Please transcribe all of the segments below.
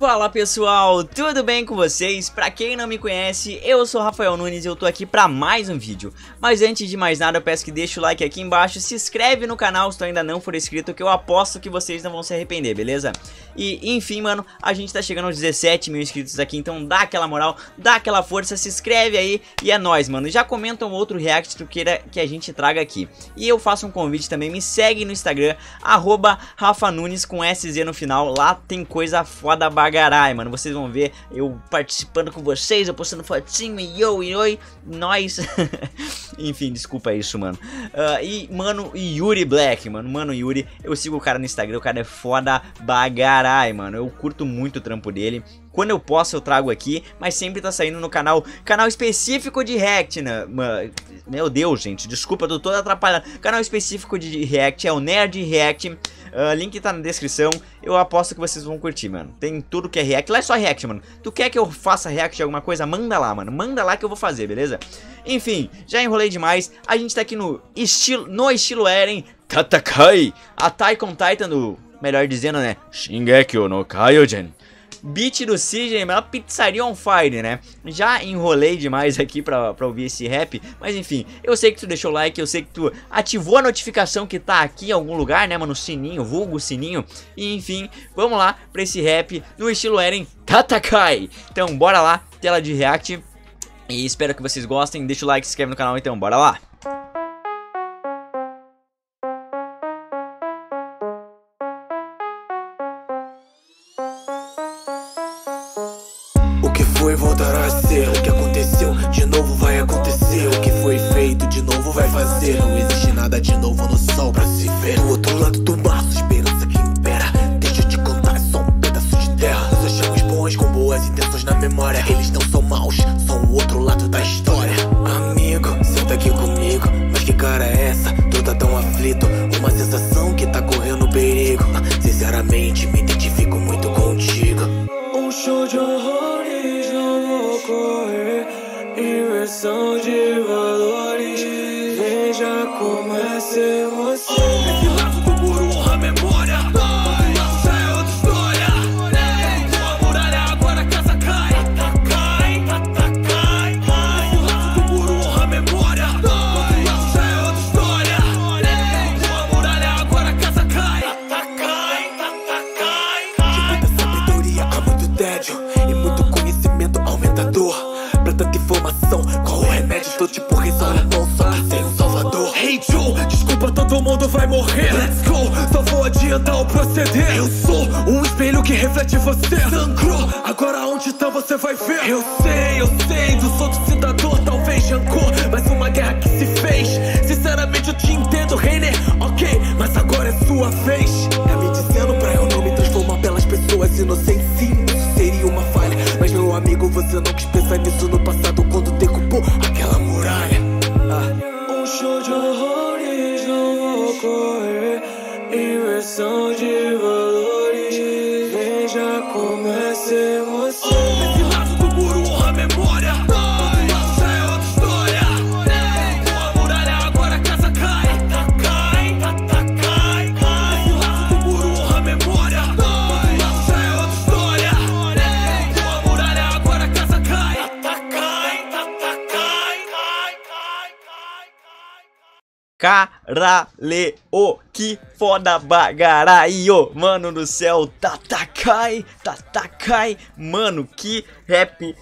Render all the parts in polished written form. Fala pessoal, tudo bem com vocês? Pra quem não me conhece, eu sou Rafael Nunes e eu tô aqui pra mais um vídeo. Mas antes de mais nada, eu peço que deixe o like aqui embaixo, se inscreve no canal se tu ainda não for inscrito, que eu aposto que vocês não vão se arrepender, beleza? E enfim, mano, a gente tá chegando aos 17 mil inscritos aqui, então dá aquela moral, dá aquela força, se inscreve aí e é nóis, mano. Já comenta um outro react que tu queira que a gente traga aqui. E eu faço um convite também, me segue no Instagram, @RafaNunes com SZ no final, lá tem coisa foda bacana. Garai, mano, vocês vão ver eu participando com vocês, eu postando fotinho e oi, nós. Enfim, desculpa isso, mano. Yuri Black, mano. Mano, Yuri, eu sigo o cara no Instagram, o cara é foda bagarai, mano. Eu curto muito o trampo dele. Quando eu posso, eu trago aqui, mas sempre tá saindo no canal específico de React, né? Meu Deus, gente, desculpa, eu tô todo atrapalhado. Canal específico de React é o Nerd React, link tá na descrição, eu aposto que vocês vão curtir, mano. Tem tudo que é React, lá é só React, mano. Tu quer que eu faça React de alguma coisa? Manda lá, mano, manda lá que eu vou fazer, beleza? Enfim, já enrolei demais, a gente tá aqui no estilo Eren, TATAKAE, Attack on Titan, melhor dizendo, né, Shingeki no Kyojin. Beat do CJ, a pizzaria on fire, né? Já enrolei demais aqui pra ouvir esse rap, mas enfim, eu sei que tu deixou o like, eu sei que tu ativou a notificação que tá aqui em algum lugar, né, mano? Sininho, vulgo sininho, e enfim, vamos lá pra esse rap no estilo Eren TATAKAE. Então, bora lá, tela de react, e espero que vocês gostem, deixa o like, se inscreve no canal, então, bora lá. Foi voltará a ser, o que aconteceu de novo vai acontecer, o que foi feito de novo vai fazer, não existe nada de novo no sol pra se ver. Do outro lado do mar, a esperança que impera, deixa eu te contar, é só um pedaço de terra. Nós achamos bons com boas intenções na memória, eles não são maus, são o outro lado da história. Amigo, senta aqui comigo, mas que cara é essa? Tu tá tão aflito, uma sensação que tá correndo perigo. Sinceramente me identifico muito contigo. Um show de horrores inversão de valores, veja como é ser você. Esse laço do muro honra a memória, do outro laço já é outra história. Tua muralha agora a casa cai, TATAKAE, TATAKAE. Esse laço do muro honra a memória, do outro laço já é outra história. Tua muralha agora a casa cai, TATAKAE, TATAKAE. Tipo da sabedoria há muito tédio e muito conhecimento aumenta a dor. Pra tanta informação, qual o remédio? Tô tipo rei, só sem um salvador. Hey Joe, desculpa, todo mundo vai morrer. Let's go, só vou adiantar o proceder. Eu sou um espelho que reflete você. Sangrou, agora onde tá você vai ver. Eu sei, dos outros cidadãos talvez rancor, mas uma guerra que se fez. Sinceramente eu te entendo, René, ok, mas agora é sua vez. Tá me dizendo pra eu não me transformar pelas pessoas inocentes, sim, isso seria uma falha. Mas meu amigo, você não quis pensar nisso no passado quando decupou aquela muralha. Um show de horrores não ocorre, inversão de valores, veja como é ser você. Esse laço do muro honra a memória, do outro laço já é outra história. Tua muralha agora a casa cai, TATAKAE, TATAKAE. Esse laço do muro honra a memória, do outro laço já é outra história. Tua muralha agora a casa cai, TATAKAE, TATAKAE. Caralho, que foda bagarai, ô, mano do céu, TATAKAE, TATAKAE, mano, que rap,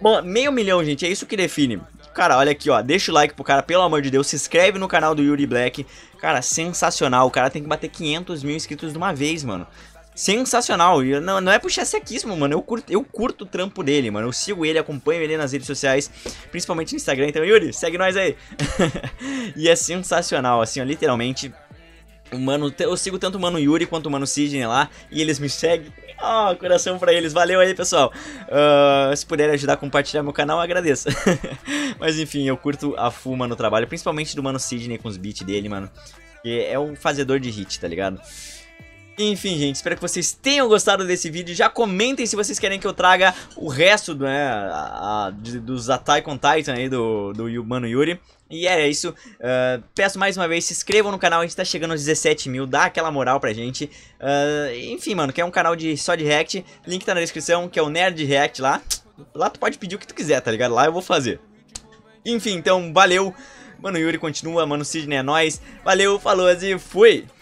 bom, meio milhão, gente, é isso que define. Cara, olha aqui, ó, deixa o like pro cara, pelo amor de Deus, se inscreve no canal do Yuri Black, cara, sensacional, o cara tem que bater 500 mil inscritos de uma vez, mano. Sensacional, não é puxar sequismo, mano, eu curto o trampo dele, mano, eu sigo ele, acompanho ele nas redes sociais, principalmente no Instagram, então Yuri, segue nós aí. E é sensacional, assim, ó, literalmente, mano, eu sigo tanto o mano Yuri quanto o mano Sidney lá, e eles me seguem, ó, coração pra eles, valeu aí pessoal, se puder ajudar a compartilhar meu canal, eu agradeço. Mas enfim, eu curto a full, mano, o trabalho, principalmente do mano Sidney com os beats dele, mano, que é um fazedor de hit, tá ligado? Enfim, gente, espero que vocês tenham gostado desse vídeo. Já comentem se vocês querem que eu traga o resto, né, dos Attack on Titan aí do Mano Yuri. E é isso, peço mais uma vez, se inscrevam no canal, a gente tá chegando aos 17.000, dá aquela moral pra gente. Enfim, mano, quer um canal só de react, link tá na descrição, que é o Nerd React lá. Lá tu pode pedir o que tu quiser, tá ligado? Lá eu vou fazer. Enfim, então, valeu. Mano Yuri continua, mano Sidney é nóis. Valeu, falou e fui!